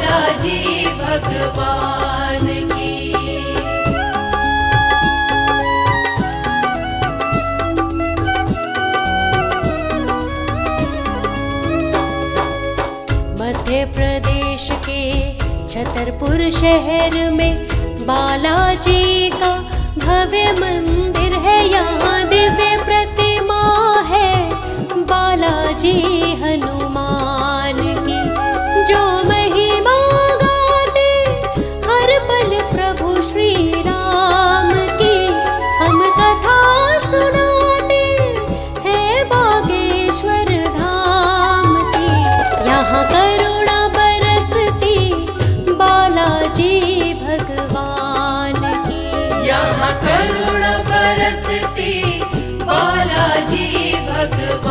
बालाजी भगवान की। मध्य प्रदेश के छतरपुर शहर में बालाजी का भव्य मंदिर है। यहाँ दिव्य प्रतिमा है बालाजी हनुमान की, जो महिमा गाते हर पल प्रभु श्री राम की। हम कथा सुनाते हैं बागेश्वर धाम की। यहाँ करुणा बरसती बालाजी भगवान की। यहाँ करुणा बरसती बालाजी भगवान की।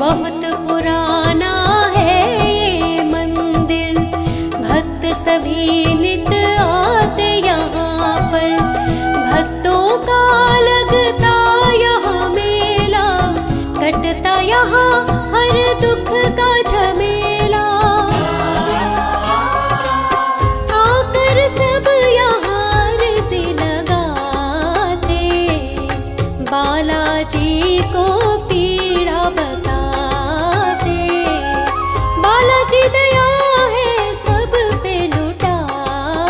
बहुत पुराना है ये मंदिर, भक्त सभी नित आते यहाँ पर। भक्तों का लगता यहाँ मेला, कटता यहाँ हर दुख का झमेला। आकर सब यहाँ अर्ज़ी लगाते, बालाजी को पीड़ा बताते। बालाजी दया है सब पे लुटाते, बिगड़े काम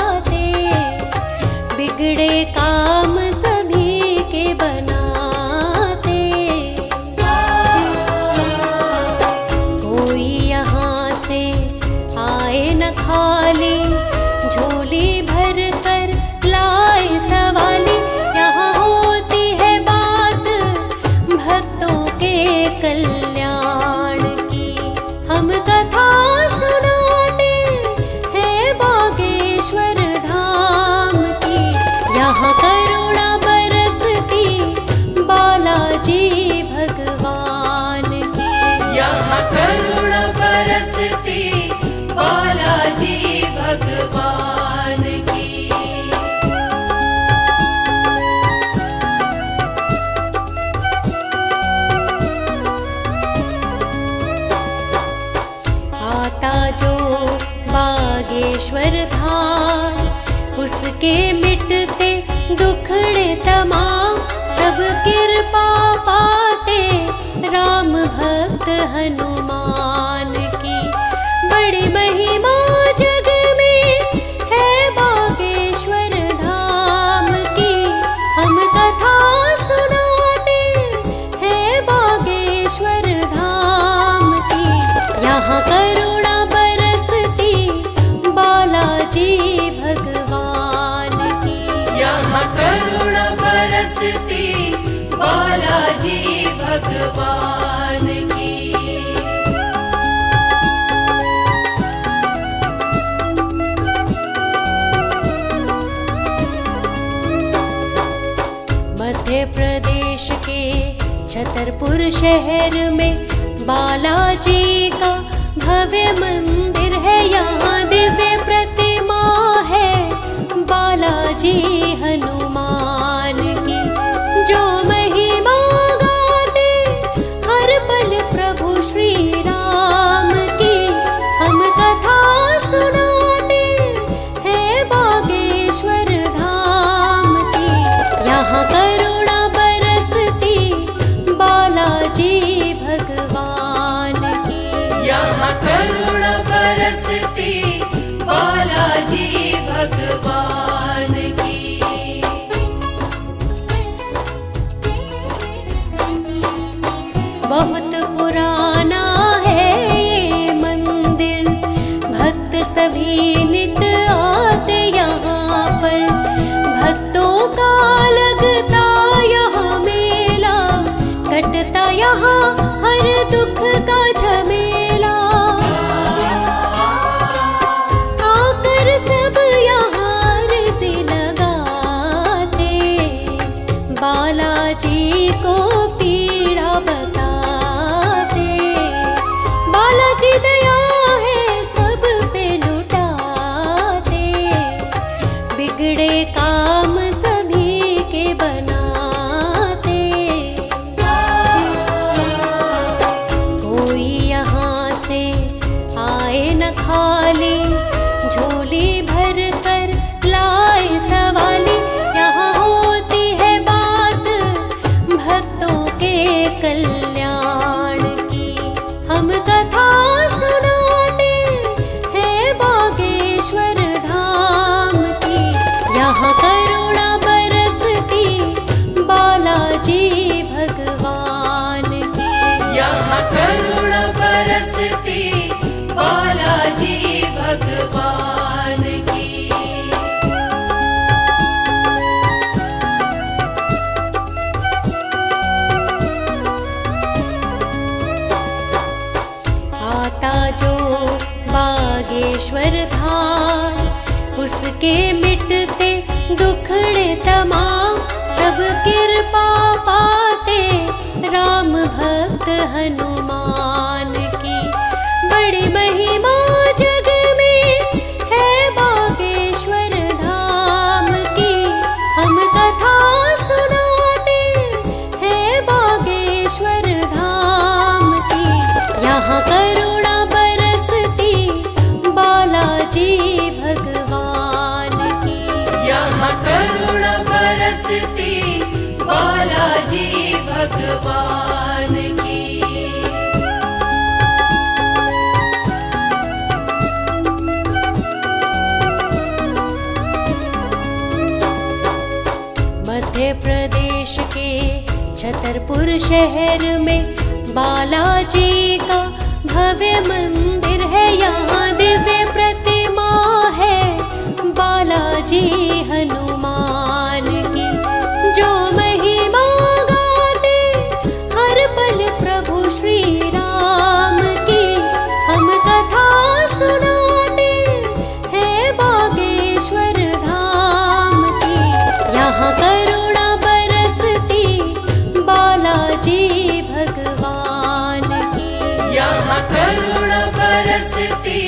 सभी के बनाते। कोई यहाँ से आए न खाली, झोली भर कर लाए सवाली। यहाँ होती है बात भक्तों के कल्याण की। हम कथा सुनाते हैं बागेश्वर धाम की। यहाँ करुणा बरसती बालाजी भगवान की। यहाँ करुणा बरसती बालाजी भगवान की। आता जो बागेश्वर धाम, उसके मिटते दुखड़े तमाम। सब कृपा पाते राम भक्त हनुमान की। बड़ी महिमा जग में है बागेश्वर धाम की। हम कथा सुनाते हैं बागेश्वर धाम की। यहाँ करुणा बरसती बालाजी भगवान की। यहाँ करुणा बरसती बालाजी भगवान की। मध्य प्रदेश के छतरपुर शहर में बालाजी का भव्य मंदिर है। यहाँ दिव्य प्रतिमा है बालाजी हनुमान की, जो महिमा गाते हर पल प्रभु श्री राम की। हम कथा सुनाते हैं बागेश्वर धाम की। यहाँ करुणा बरसती बालाजी भगवान की। यहाँ करुणा बरसती बालाजी भगवान की। बहुत पुराना है ये मंदिर, भक्त सभी नित आते यहाँ पर। भक्तों का लगता यहाँ मेला, कटता यहाँ हर दुख का झमेला। आकर सब यहाँ अर्ज़ी लगाते, बालाजी को पीड़ा बताते। बालाजी दया है सब पे लुटाते, बिगड़े काम सभी के बनाते। कल्याण की हम कथा सुनाते हैं बागेश्वर धाम की। यहाँ करुणा बरसती बालाजी भगवान की, यहाँ करुणा बरसती बालाजी भगवान। बागेश्वर धाम उसके मिटते दुखड़े तमाम, सब कृपा पाते राम भक्त हनुमान की। बड़ी महिमा जग में है बागेश्वर धाम की, हम कथा सुनाते हैं बागेश्वर धाम की। यहाँ करुणा बालाजी भगवान की। मध्य प्रदेश के छतरपुर शहर में बालाजी का भव्य मंदिर है। यहाँ दिव्य प्रतिमा है बालाजी हनुमान की, जो महिमा गाते हर पल प्रभु श्री राम की। हम कथा सुनाते हैं बागेश्वर धाम की। यहाँ करुणा बरसती बालाजी भगवान की, यहाँ करुणा बरसती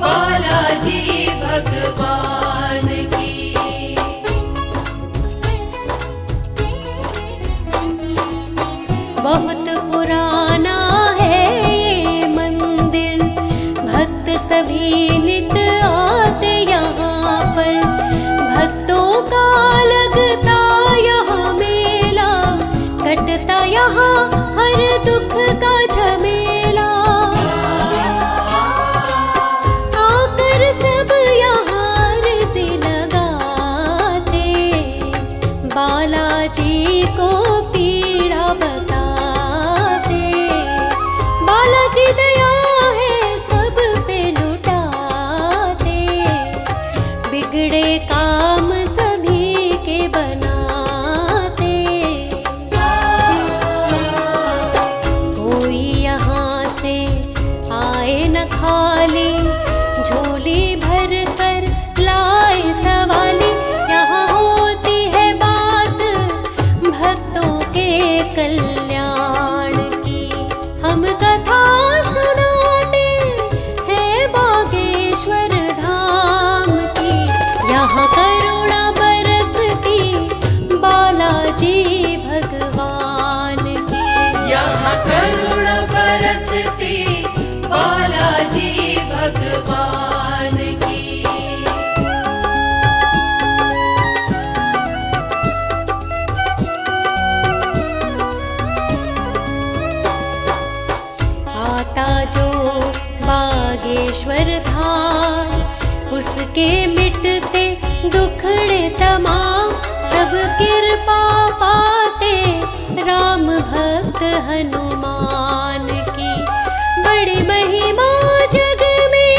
बालाजी भगवान की। बहुत पुराना है ये मंदिर, भक्त सभी नित आते यहाँ पर। भक्तों का लगता यहाँ मेला, कटता यहाँ हर दुख का झमेला। आकर सब यहाँ अर्ज़ी लगाते, बालाजी को पीड़ा बता। दया है सब पे लुटाते, बिगड़े काम सभी के बनाते। कोई यहाँ से आए न खाली, झोली भर कर लाए सवाली। यहाँ होती है बात भक्तों के कल्याण की, हम कथा बालाजी भगवान की। आता जो बागेश्वर धाम उसके मिटते दुखड़े तमाम, सब कृपा पाते राम भक्त हनुमान की। बड़ी महिमा जग में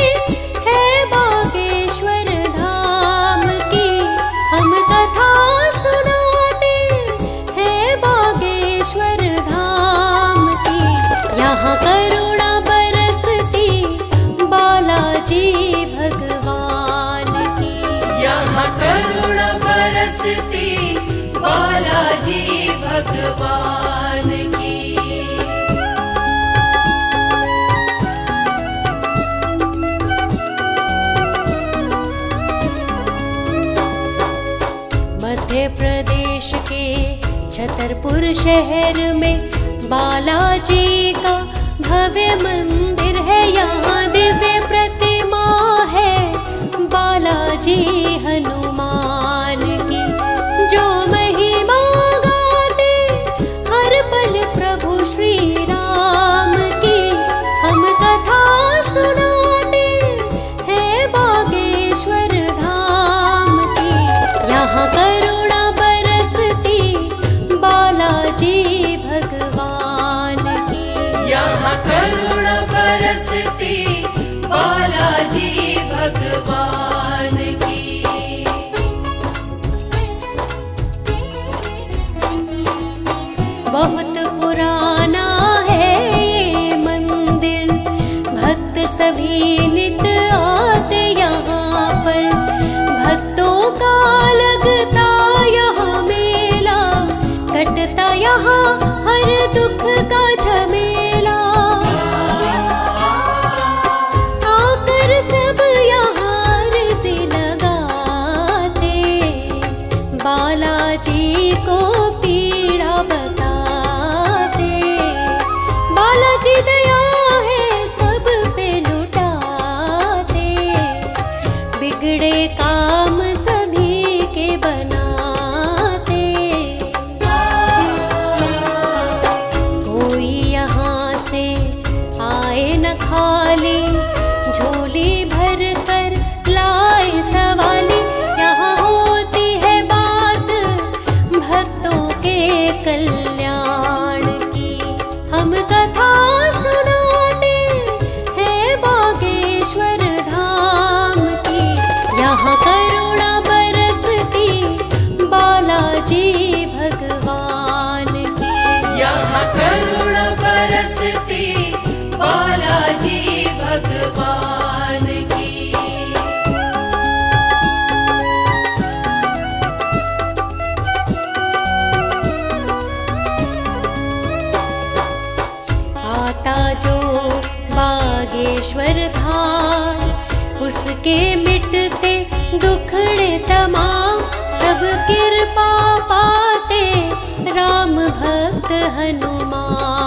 है बागेश्वर धाम की, हम कथा सुनाते हैं बागेश्वर धाम की। यहाँ करुणा बरसती बालाजी भगवान की, यहाँ करुणा बरसती बालाजी भगवान की। मध्य प्रदेश के छतरपुर शहर में बालाजी का भव्य मंदिर है। यहाँ दिव्य प्रतिमा है बालाजी हनुमान की, जो महिमा गाते हर पल प्रभु श्री बागेश्वर धाम उसके मिटते दुखड़े तमाम, सब कृपा पाते राम भक्त हनुमान।